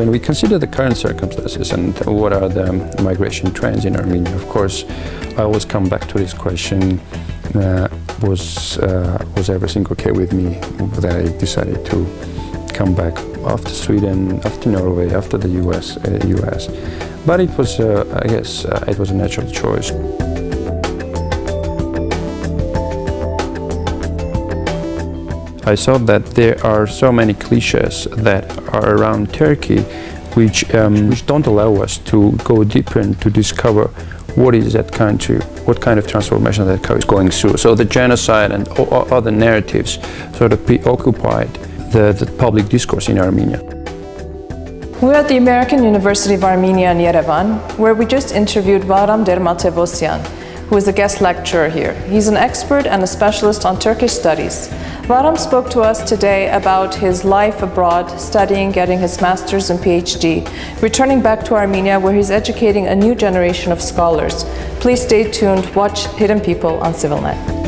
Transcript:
When we consider the current circumstances and what are the migration trends in Armenia, of course, I always come back to this question, was everything okay with me that I decided to come back after Sweden, after Norway, after the US. But it was, I guess, it was a natural choice. I saw that there are so many cliches that are around Turkey, which don't allow us to go deeper and to discover what is that country, what kind of transformation that country is going through. So the genocide and other narratives sort of preoccupied the public discourse in Armenia. We're at the American University of Armenia in Yerevan, where we just interviewed Vahram Ter-Matevosyan, who is a guest lecturer here. He's an expert and a specialist on Turkish studies. Vahram spoke to us today about his life abroad, studying, getting his master's and PhD, returning back to Armenia where he's educating a new generation of scholars. Please stay tuned, watch Hidden People on CivilNet.